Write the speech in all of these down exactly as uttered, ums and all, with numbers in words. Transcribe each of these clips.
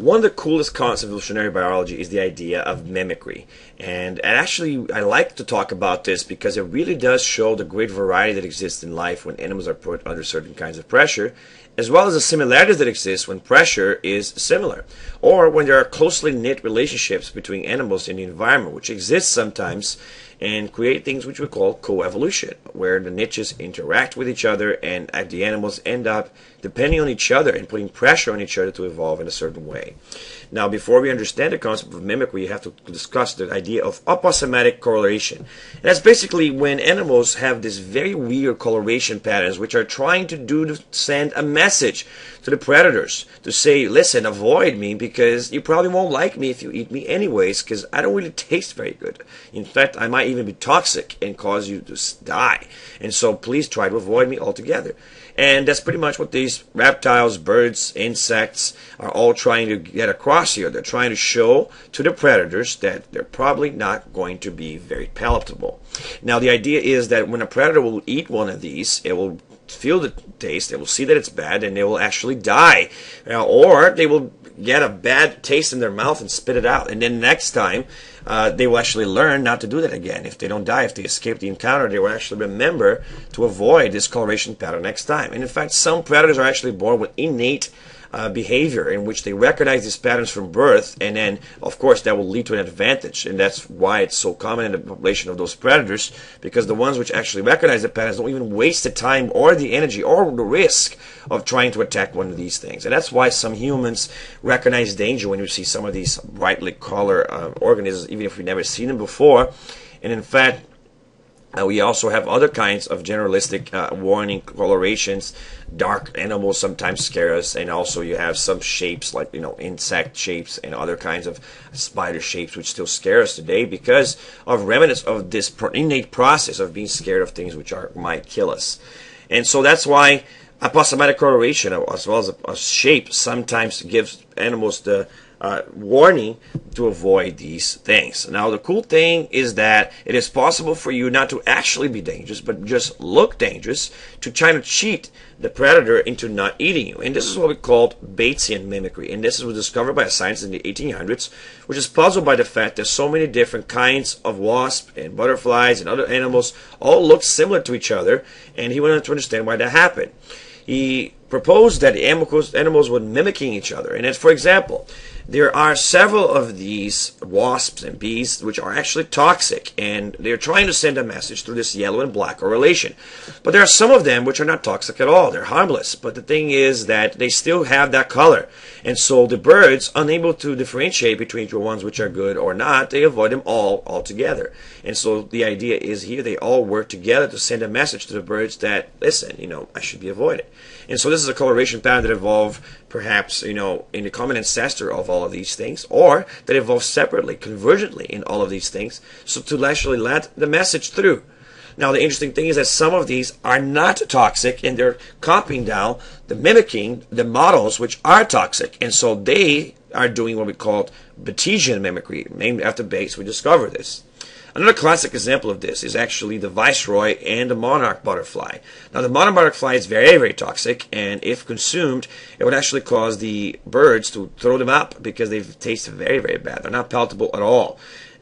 One of the coolest concepts of evolutionary biology is the idea of mimicry. And actually, I like to talk about this because it really does show the great variety that exists in life when animals are put under certain kinds of pressure, as well as the similarities that exist when pressure is similar, or when there are closely knit relationships between animals in the environment, which exists sometimes, and create things which we call coevolution, where the niches interact with each other and the animals end up depending on each other and putting pressure on each other to evolve in a certain way. Now, before we understand the concept of mimicry, we have to discuss the idea of aposematic coloration. And that's basically when animals have these very weird coloration patterns which are trying to do to send a message to the predators to say, listen, avoid me because you probably won't like me if you eat me anyways because I don't really taste very good. In fact, I might even be toxic and cause you to die. And so please try to avoid me altogether. And that's pretty much what these reptiles, birds, insects are all trying to get across here. They're trying to show to the predators that they're probably not going to be very palatable. Now, the idea is that when a predator will eat one of these, it will feel the taste, they will see that it's bad, and they will actually die. Uh, or they will get a bad taste in their mouth and spit it out. And then next time, uh, they will actually learn not to do that again. If they don't die, if they escape the encounter, they will actually remember to avoid this coloration pattern next time. And in fact, some predators are actually born with innate Uh, behavior in which they recognize these patterns from birth, and then of course that will lead to an advantage, and that's why it's so common in the population of those predators, because the ones which actually recognize the patterns don't even waste the time or the energy or the risk of trying to attack one of these things. And that's why some humans recognize danger when you see some of these brightly colored uh, organisms, even if we've never seen them before. And in fact, Uh, we also have other kinds of generalistic uh, warning colorations. Dark animals sometimes scare us, and also you have some shapes like, you know, insect shapes and other kinds of spider shapes which still scare us today because of remnants of this innate process of being scared of things which are might kill us. And so that's why aposematic coloration, as well as a, a shape, sometimes gives animals the Uh, warning to avoid these things. Now, the cool thing is that it is possible for you not to actually be dangerous, but just look dangerous, to try to cheat the predator into not eating you. And this is what we call Batesian mimicry. And this was discovered by a scientist in the eighteen hundreds, which is puzzled by the fact that so many different kinds of wasps and butterflies and other animals all look similar to each other, and he wanted to understand why that happened. He proposed that animals, animals were mimicking each other. And that, for example, there are several of these wasps and bees which are actually toxic, and they're trying to send a message through this yellow and black correlation. But there are some of them which are not toxic at all. They're harmless. But the thing is that they still have that color. And so the birds, unable to differentiate between the ones which are good or not, they avoid them all altogether. And so the idea is here they all work together to send a message to the birds that, listen, you know, I should be avoided. And so this This is a coloration pattern that evolved perhaps, you know, in the common ancestor of all of these things, or that evolved separately, convergently in all of these things, so to actually let the message through. Now, the interesting thing is that some of these are not toxic, and they're copying down the mimicking, the models which are toxic, and so they are doing what we call Batesian mimicry, named after Bates. We discovered this. Another classic example of this is actually the viceroy and the monarch butterfly. Now, the monarch butterfly is very, very toxic, and if consumed, it would actually cause the birds to throw them up because they taste very, very bad. They're not palatable at all,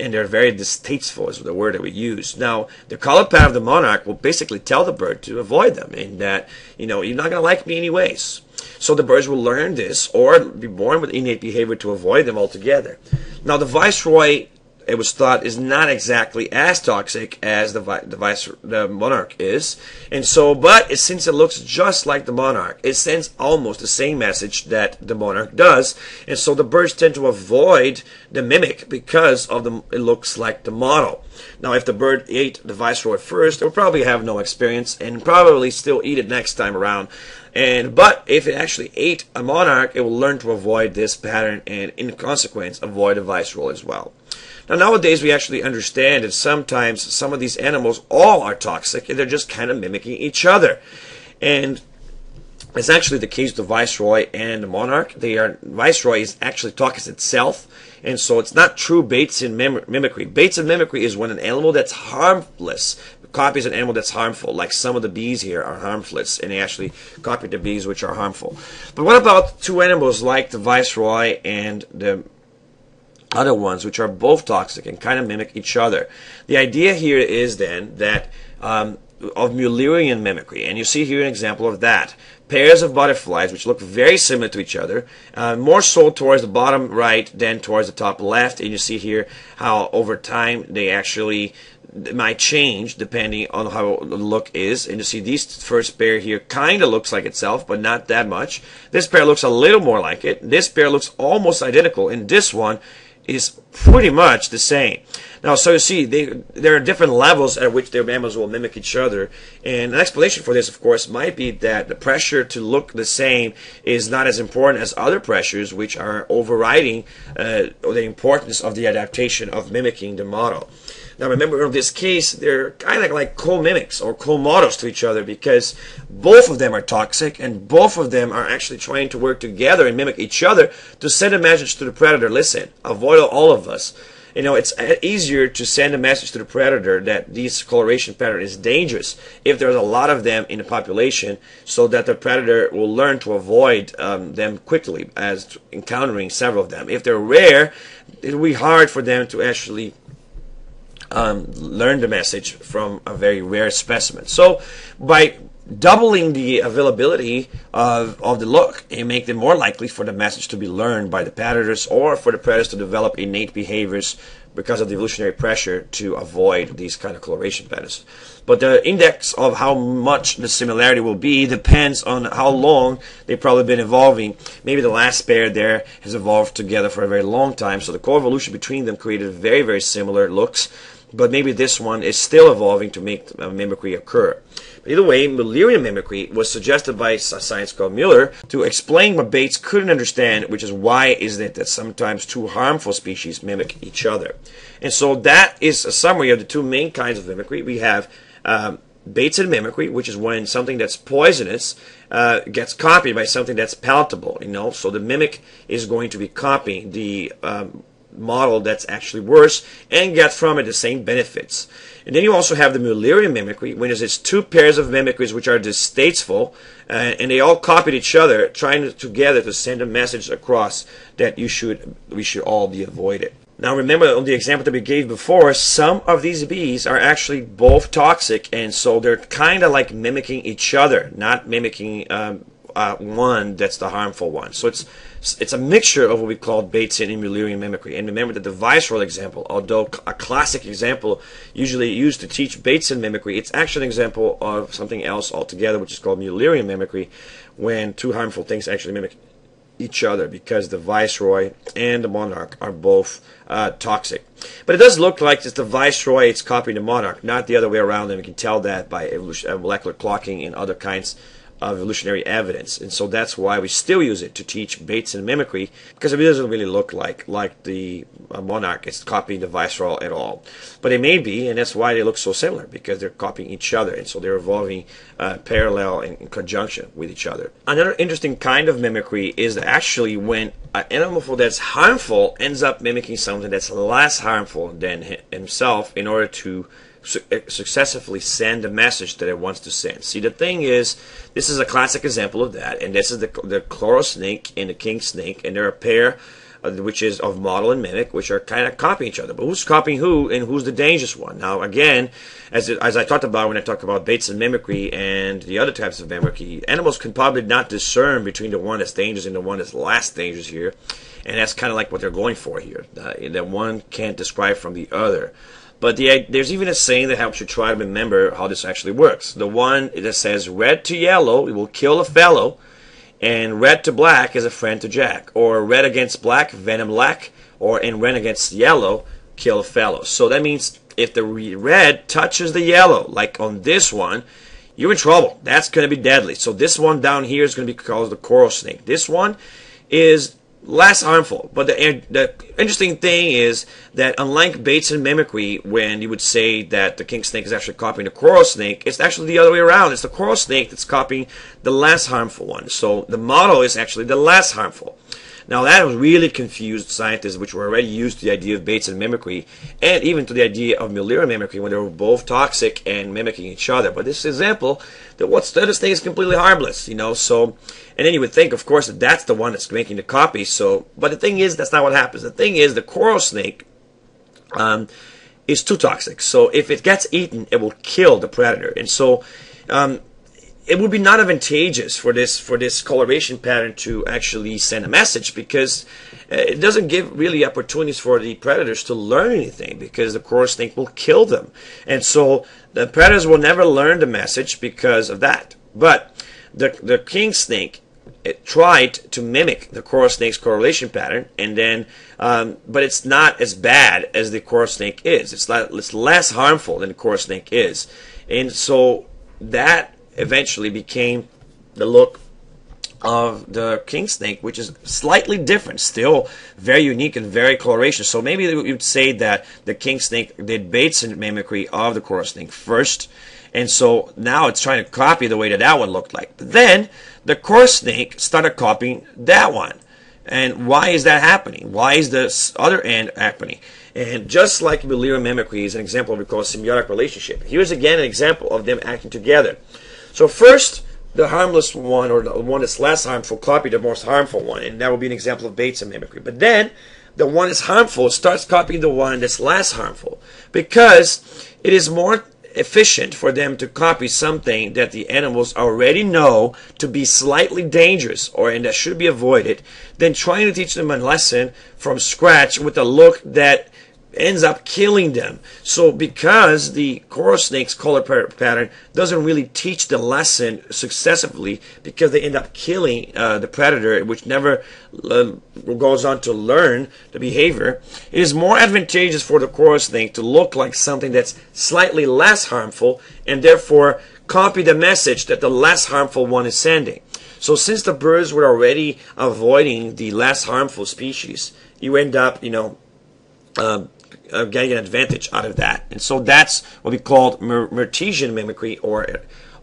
and they're very distasteful is the word that we use. Now, the color pattern of the monarch will basically tell the bird to avoid them and that, you know, you're not going to like me anyways. So the birds will learn this or be born with innate behavior to avoid them altogether. Now, the viceroy, it was thought, is not exactly as toxic as the, vi the, vice the monarch is, and so, but it, since it looks just like the monarch, it sends almost the same message that the monarch does, and so the birds tend to avoid the mimic because of the it looks like the model. Now, if the bird ate the viceroy first, it would probably have no experience and probably still eat it next time around. And but if it actually ate a monarch, it will learn to avoid this pattern and, in consequence, avoid a viceroy as well. Now, nowadays, we actually understand that sometimes some of these animals all are toxic, and they're just kind of mimicking each other. And it's actually the case with the viceroy and the monarch. They are, viceroy is actually toxic itself, and so it's not true Batesian mimicry. Batesian mimicry is when an animal that's harmless copies an animal that's harmful, like some of the bees here are harmless, and they actually copied the bees which are harmful. But what about two animals like the viceroy and the other ones, which are both toxic and kind of mimic each other? The idea here is then that um, of Müllerian mimicry, and you see here an example of that. Pairs of butterflies which look very similar to each other, uh, more so towards the bottom right than towards the top left, and you see here how over time they actually might change depending on how the look is. And you see these first pair here kind of looks like itself, but not that much. This pair looks a little more like it. This pair looks almost identical, and this one is pretty much the same. Now, so you see, they, there are different levels at which their mammals will mimic each other, and an explanation for this, of course, might be that the pressure to look the same is not as important as other pressures which are overriding uh, the importance of the adaptation of mimicking the model. Now, remember, in this case, they're kind of like co-mimics or co-models to each other, because both of them are toxic and both of them are actually trying to work together and mimic each other to send a message to the predator: listen, avoid all of us. You know, it's easier to send a message to the predator that this coloration pattern is dangerous if there's a lot of them in the population, so that the predator will learn to avoid um, them quickly as encountering several of them. If they're rare, it will be hard for them to actually um, learn the message from a very rare specimen. So by doubling the availability of, of the look, and make them more likely for the message to be learned by the predators, or for the predators to develop innate behaviors because of the evolutionary pressure to avoid these kind of coloration patterns. But the index of how much the similarity will be depends on how long they've probably been evolving. Maybe the last pair there has evolved together for a very long time, so the coevolution between them created very, very similar looks. But maybe this one is still evolving to make uh, mimicry occur. But either way, Müllerian mimicry was suggested by a scientist called Müller to explain what Bates couldn't understand, which is why is it that sometimes two harmful species mimic each other. And so that is a summary of the two main kinds of mimicry. We have um, Batesian mimicry, which is when something that's poisonous uh, gets copied by something that's palatable. You know, so the mimic is going to be copying the um, model that's actually worse and get from it the same benefits. And then you also have the Müllerian mimicry, when it's two pairs of mimicries which are distasteful uh, and they all copied each other, trying to, together to send a message across that you should we should all be avoided. Now, remember on the example that we gave before, some of these bees are actually both toxic, and so they're kind of like mimicking each other, not mimicking um, Uh, one that's the harmful one. So it's it's a mixture of what we call Batesian and Müllerian mimicry. And remember that the viceroy example, although a classic example usually used to teach Batesian mimicry, it's actually an example of something else altogether, which is called Müllerian mimicry, when two harmful things actually mimic each other because the viceroy and the monarch are both uh, toxic. But it does look like it's the viceroy it's copying the monarch, not the other way around, and we can tell that by molecular clocking and other kinds of evolutionary evidence. And so that's why we still use it to teach Batesian mimicry, because it doesn't really look like like the monarch is copying the viceroy at all. But they may be, and that's why they look so similar, because they're copying each other, and so they're evolving uh, parallel and in conjunction with each other. Another interesting kind of mimicry is actually when an animal that's harmful ends up mimicking something that's less harmful than himself in order to Su successively send the message that it wants to send. See, the thing is, this is a classic example of that, and this is the, the coral snake and the king snake, and they're a pair uh, which is of model and mimic, which are kind of copying each other. But who's copying who, and who's the dangerous one? Now, again, as, it, as I talked about when I talked about Batesian mimicry and the other types of mimicry, animals can probably not discern between the one that's dangerous and the one that's less dangerous here, and that's kind of like what they're going for here. Uh, that one can't describe from the other. But the, there's even a saying that helps you try to remember how this actually works. The one that says red to yellow, it will kill a fellow, and red to black is a friend to Jack. Or red against black, venom lack, or in red against yellow, kill a fellow. So that means if the red touches the yellow, like on this one, you're in trouble. That's going to be deadly. So this one down here is going to be called the coral snake. This one is less harmful. But the, the interesting thing is that unlike Batesian mimicry, when you would say that the king snake is actually copying the coral snake, it's actually the other way around. It's the coral snake that's copying the less harmful one. So the model is actually the less harmful. Now that has really confused scientists, which were already used to the idea of Batesian mimicry and even to the idea of Müllerian mimicry when they were both toxic and mimicking each other. But this example, that what's the other thing is completely harmless, you know. So, and then you would think, of course, that that's the one that's making the copy. So, but the thing is, that's not what happens. The thing is, the coral snake um, is too toxic. So if it gets eaten, it will kill the predator. And so, um, it would be not advantageous for this for this coloration pattern to actually send a message, because it doesn't give really opportunities for the predators to learn anything, because the coral snake will kill them. And so the predators will never learn the message because of that. But the, the king snake, it tried to mimic the coral snake's correlation pattern, and then um, but it's not as bad as the coral snake is. It's, not, it's less harmful than the coral snake is. And so that eventually became the look of the king snake, which is slightly different, still very unique and very coloration. So maybe you'd say that the king snake did Batesian mimicry of the coral snake first, and so now it's trying to copy the way that that one looked like. But then the coral snake started copying that one. And why is that happening? Why is this other end happening? And just like Müllerian mimicry is an example of we call symbiotic relationship, here's again an example of them acting together. So first, the harmless one, or the one that's less harmful, copied the most harmful one, and that would be an example of Batesian mimicry. But then, the one that's harmful starts copying the one that's less harmful, because it is more efficient for them to copy something that the animals already know to be slightly dangerous, or and that should be avoided, than trying to teach them a lesson from scratch with a look that ends up killing them. So because the coral snake's color pattern doesn't really teach the lesson successively, because they end up killing uh, the predator, which never uh, goes on to learn the behavior, it is more advantageous for the coral snake to look like something that's slightly less harmful, and therefore copy the message that the less harmful one is sending. So since the birds were already avoiding the less harmful species, you end up, you know, uh, Uh, getting an advantage out of that. And so that's what we call Mertensian mimicry, or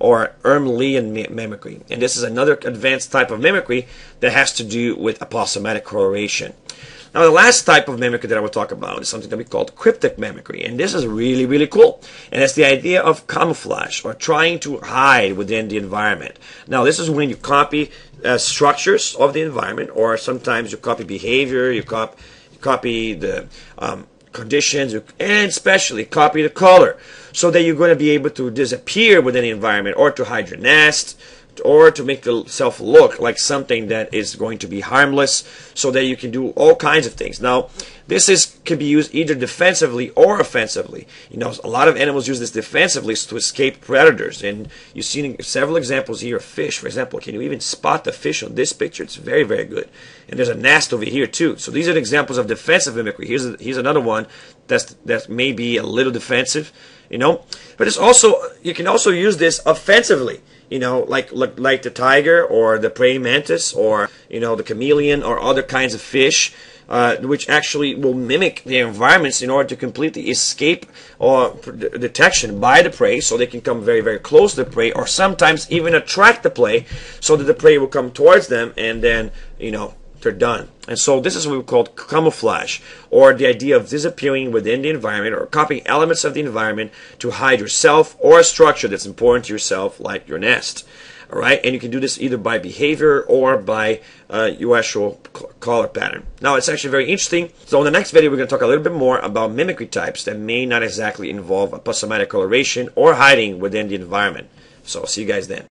or Müllerian mimicry. And this is another advanced type of mimicry that has to do with aposematic coloration. Now the last type of mimicry that I will talk about is something that we call cryptic mimicry. And this is really, really cool. And it's the idea of camouflage, or trying to hide within the environment. Now this is when you copy uh, structures of the environment, or sometimes you copy behavior, you cop you copy the um, conditions, and especially copy the color, so that you're going to be able to disappear within the environment, or to hide your nest, or to make yourself look like something that is going to be harmless, so that you can do all kinds of things. Now this is can be used either defensively or offensively. You know, a lot of animals use this defensively to escape predators, and you've seen several examples here of fish, for example. Can you even spot the fish on this picture? It's very, very good. And there's a nest over here too. So these are examples of defensive mimicry. Here's a, here's another one that's that may be a little defensive, you know. But it's also, you can also use this offensively. You know, like, like like the tiger, or the praying mantis, or, you know, the chameleon, or other kinds of fish, uh, which actually will mimic their environments in order to completely escape or detection by the prey, so they can come very, very close to the prey, or sometimes even attract the prey, so that the prey will come towards them, and then, you know, they're done. And so this is what we call camouflage, or the idea of disappearing within the environment, or copying elements of the environment to hide yourself or a structure that's important to yourself, like your nest. All right, and you can do this either by behavior or by uh, your actual color pattern. Now it's actually very interesting. So in the next video, we're going to talk a little bit more about mimicry types that may not exactly involve aposematic coloration or hiding within the environment. So I'll see you guys then.